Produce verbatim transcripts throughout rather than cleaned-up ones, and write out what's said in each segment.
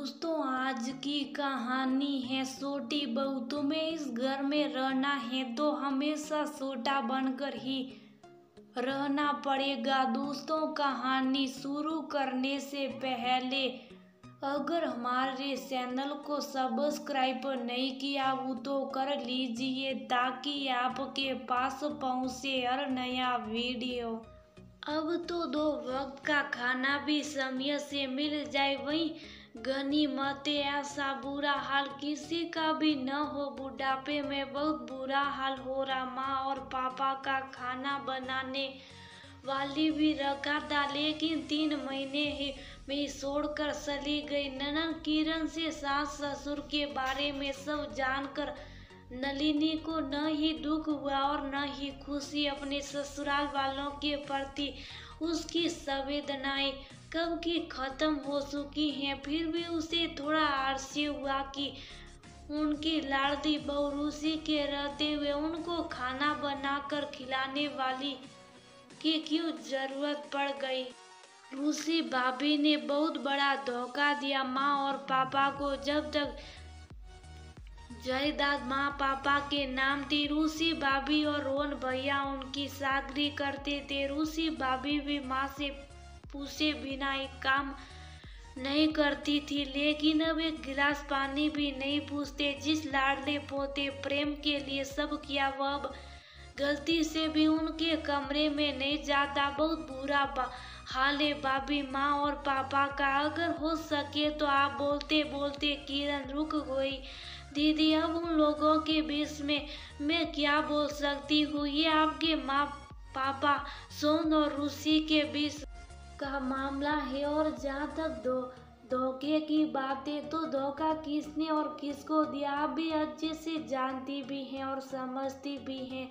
दोस्तों आज की कहानी है छोटी बहू। तुम्हें इस घर में रहना है तो हमेशा छोटा बनकर ही रहना पड़ेगा। दोस्तों कहानी शुरू करने से पहले अगर हमारे चैनल को सब्सक्राइब नहीं किया हो तो कर लीजिए ताकि आपके पास पहुंचे हर नया वीडियो। अब तो दो वक्त का खाना भी समय से मिल जाए, वहीं गनीमतें ऐसा बुरा हाल किसी का भी न हो। बुढ़ापे में बहुत बुरा हाल हो रहा। माँ और पापा का खाना बनाने वाली भी रखा था, लेकिन तीन महीने ही में छोड़कर चली गई। ननद किरण से सास ससुर के बारे में सब जानकर नलिनी को न ही दुख हुआ और न ही खुशी। अपने ससुराल वालों के प्रति उसकी संवेदनाएं कब की खत्म हो चुकी हैं, फिर भी उसे थोड़ा आश्चर्य हुआ कि उनकी लाडली बहू रूसी के रहते हुए उनको खाना बनाकर खिलाने वाली की क्यों जरूरत पड़ गई। रूसी भाभी ने बहुत बड़ा धोखा दिया माँ और पापा को। जब तक जायदाद माँ पापा के नाम थी, रूसी भाभी और रोहन भैया उनकी सागरी करते थे। रूसी भाभी भी माँ से पूछे बिना एक काम नहीं करती थी, लेकिन अब एक गिलास पानी भी नहीं पूछते। जिस लाडले पोते प्रेम के लिए सब किया, वह अब गलती से भी उनके कमरे में नहीं जाता। बहुत बुरा हाल है भाभी माँ और पापा का। अगर हो सके तो आप बोलते बोलते किरण रुक गई। दीदी अब उन लोगों के बीच में मैं क्या बोल सकती हूँ। ये आपके माँ पापा सोन और रूसी के बीच का मामला है, और जहाँ तक दो धोखे की बातें, तो धोखा किसने और किसको दिया आप भी अच्छे से जानती भी हैं और समझती भी हैं।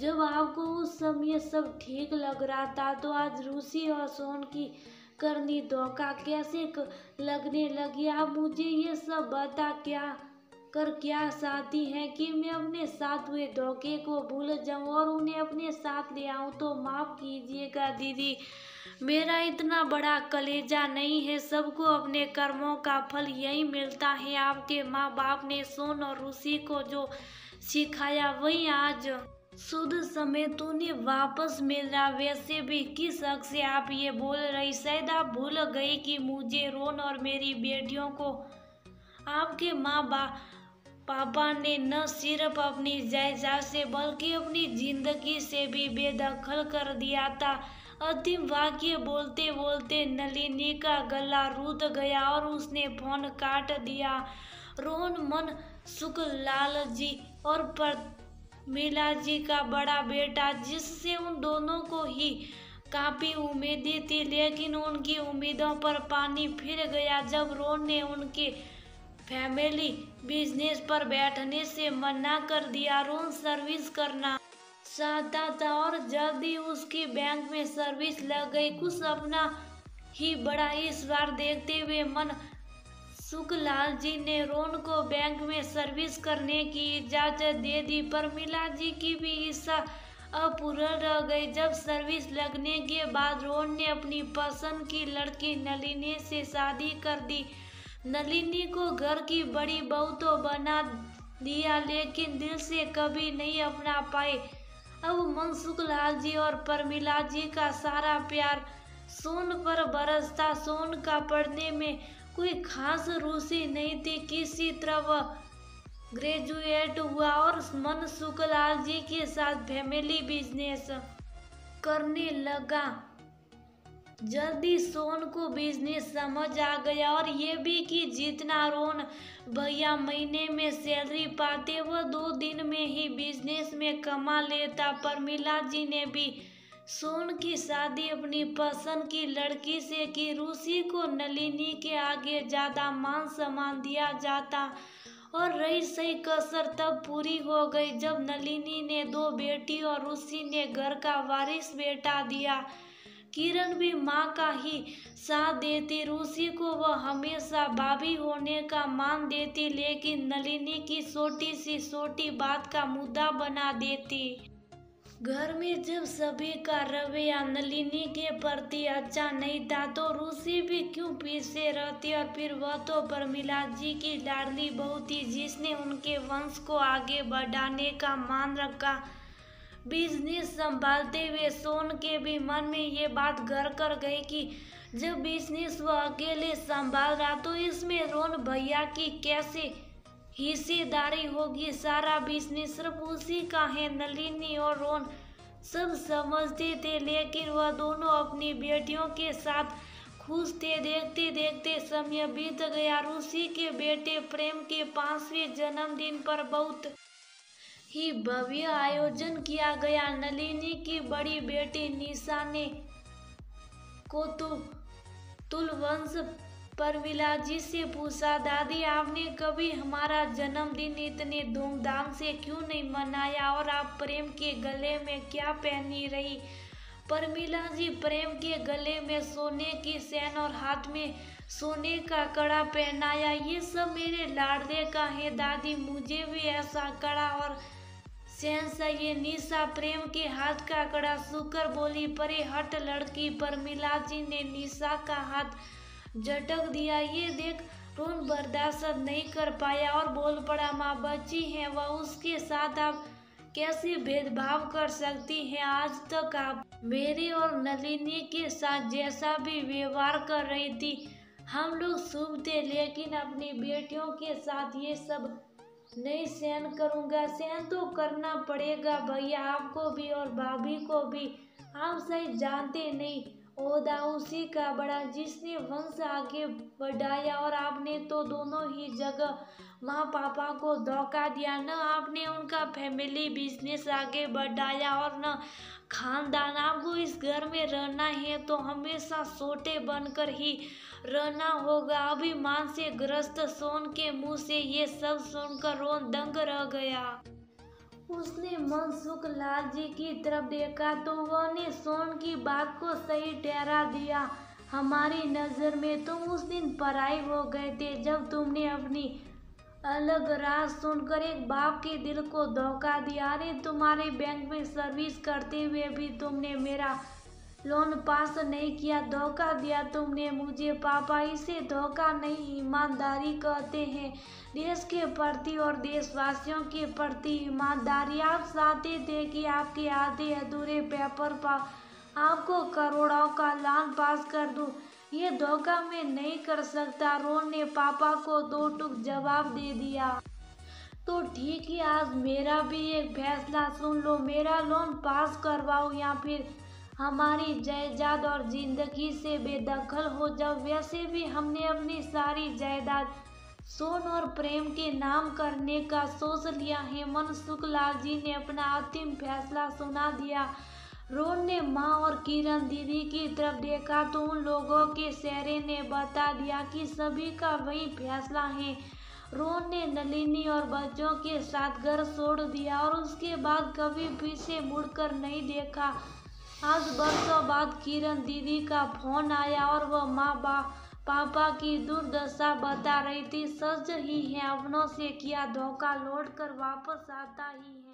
जब आपको उस समय सब ठीक लग रहा था तो आज रूसी और सोन की करनी धोखा कैसे लगने लगी। आप मुझे ये सब बता क्या कर क्या चाहती है कि मैं अपने साथ हुए धोखे को भूल जाऊं और उन्हें अपने साथ ले आऊं। तो माफ़ कीजिएगा दीदी, मेरा इतना बड़ा कलेजा नहीं है। सबको अपने कर्मों का फल यही मिलता है। आपके माँ बाप ने सोन और रूसी को जो सिखाया वही आज शुद्ध समय तूने वापस मिल रहा। वैसे भी किस हक से आप ये बोल रही। शायद आप भूल गई कि मुझे, रोन और मेरी बेटियों को आपके माँ बाप पापा ने न सिर्फ अपनी जायदाद से बल्कि अपनी जिंदगी से भी बेदखल कर दिया था। अंतिम वाक्य बोलते बोलते नलिनी का गला रुध गया और उसने फोन काट दिया। रोहन मन सुखलाल जी और प्रमिला जी का बड़ा बेटा, जिससे उन दोनों को ही काफ़ी उम्मीदें थी, लेकिन उनकी उम्मीदों पर पानी फिर गया जब रोहन ने उनके फैमिली बिजनेस पर बैठने से मना कर दिया। रोहन सर्विस करना चाहता था और जल्दी उसकी बैंक में सर्विस लग गई। कुछ अपना ही बड़ा इस बार देखते हुए मन सुखलाल जी ने रोहन को बैंक में सर्विस करने की इजाज़त दे दी। प्रमिला जी की भी इच्छा अपूर्ण रह गई। जब सर्विस लगने के बाद रोहन ने अपनी पसंद की लड़की नलिनी से शादी कर दी। नलिनी को घर की बड़ी बहू तो बना दिया, लेकिन दिल से कभी नहीं अपना पाए। अब मनसुख लाल जी और प्रमिला जी का सारा प्यार सोन पर बरसता। सोन का पढ़ने में कोई खास रुचि नहीं थी। किसी तरह वह ग्रेजुएट हुआ और मनसुख लाल जी के साथ फैमिली बिजनेस करने लगा। जल्दी सोन को बिजनेस समझ आ गया, और ये भी कि जितना रोहन भैया महीने में सैलरी पाते वह दो दिन में ही बिजनेस में कमा लेता। प्रमिला जी ने भी सोन की शादी अपनी पसंद की लड़की से की। रूसी को नलिनी के आगे ज़्यादा मान सम्मान दिया जाता, और रही सही कसर तब पूरी हो गई जब नलिनी ने दो बेटी और रूसी ने घर का वारिस बेटा दिया। किरण भी माँ का ही साथ देती। रूसी को वह हमेशा भाभी होने का मान देती, लेकिन नलिनी की छोटी सी छोटी बात का मुद्दा बना देती। घर में जब सभी का रवैया नलिनी के प्रति अच्छा नहीं था तो रूसी भी क्यों पीछे रहती। और फिर वह तो प्रमिला जी की लाडली बहू थी जिसने उनके वंश को आगे बढ़ाने का मान रखा। बिजनेस संभालते हुए सोन के भी मन में ये बात घर कर गई कि जब बिजनेस वह अकेले संभाल रहा तो इसमें रोन भैया की कैसे हिस्सेदारी होगी। सारा बिजनेस सिर्फ उसी का है। नलिनी और रोन सब समझते थे लेकिन वह दोनों अपनी बेटियों के साथ खुश थे। देखते देखते समय बीत गया। रूसी के बेटे प्रेम के पांचवें जन्मदिन पर बहुत ही भव्य आयोजन किया गया। नलिनी की बड़ी बेटी निशा ने को तो तुलवंश परमिला जी से पूछा, दादी आपने कभी हमारा जन्मदिन इतने धूमधाम से क्यों नहीं मनाया और आप प्रेम के गले में क्या पहनी रही। परमिला जी प्रेम के गले में सोने की सेन और हाथ में सोने का कड़ा पहनाया। ये सब मेरे लाडले का है दादी, मुझे भी ऐसा कड़ा और सेंसा ये निशा प्रेम के हाथ का कड़ा सुकर बोली। परे हट लड़की, परमिला जी ने निशा का हाथ झटक दिया। ये देख रोन बर्दाश्त नहीं कर पाया और बोल पड़ा, माँ बच्ची है वह, उसके साथ आप कैसे भेदभाव कर सकती हैं। आज तक आप मेरे और नलिनी के साथ जैसा भी व्यवहार कर रही थी हम लोग शुभ थे, लेकिन अपनी बेटियों के साथ ये सब नहीं सहन करूंगा। सहन तो करना पड़ेगा भैया, आपको भी और भाभी को भी। आप सही जानते नहीं, ओदा उसी का बड़ा जिसने वंश आगे बढ़ाया और आपने तो दोनों ही जगह माँ पापा को धोखा दिया। न आपने उनका फैमिली बिजनेस आगे बढ़ाया और न खानदान। आपको इस घर में रहना है तो हमेशा सोटे बनकर ही रहना होगा। अभिमान से ग्रस्त सोन के मुंह से ये सब सुनकर रोन दंग रह गया। उसने मनसुख लाल जी की तरफ देखा तो वह ने सोन की बात को सही ठहरा दिया। हमारी नज़र में तुम उस दिन पराई हो गए थे जब तुमने अपनी अलग राज सुनकर एक बाप के दिल को धोखा दिया। अरे तुम्हारे बैंक में सर्विस करते हुए भी तुमने मेरा लोन पास नहीं किया, धोखा दिया तुमने मुझे पापा। इसे धोखा नहीं ईमानदारी कहते हैं। देश के प्रति और देशवासियों के प्रति ईमानदारी। आप चाहते थे कि आपके आधे अधूरे पेपर पर आपको करोड़ों का लान पास कर दूं। ये धोखा मैं नहीं कर सकता। रोन ने पापा को दो टूक जवाब दे दिया। तो ठीक है, आज मेरा भी एक फैसला सुन लो, मेरा लोन पास करवाओ या फिर हमारी जायदाद और जिंदगी से बेदखल हो जाओ। वैसे भी हमने अपनी सारी जायदाद सोन और प्रेम के नाम करने का सोच लिया है। मनसुख लाल जी ने अपना अंतिम फैसला सुना दिया। रोन ने माँ और किरण दीदी की तरफ देखा तो उन लोगों के चेहरे ने बता दिया कि सभी का वही फैसला है। रोन ने नलिनी और बच्चों के साथ घर छोड़ दिया और उसके बाद कभी पीछे मुड़कर नहीं देखा। आज बरसों बाद किरण दीदी का फोन आया और वह माँ पापा की दुर्दशा बता रही थी। सच ही है, अपनों से किया धोखा लौट कर वापस आता ही है।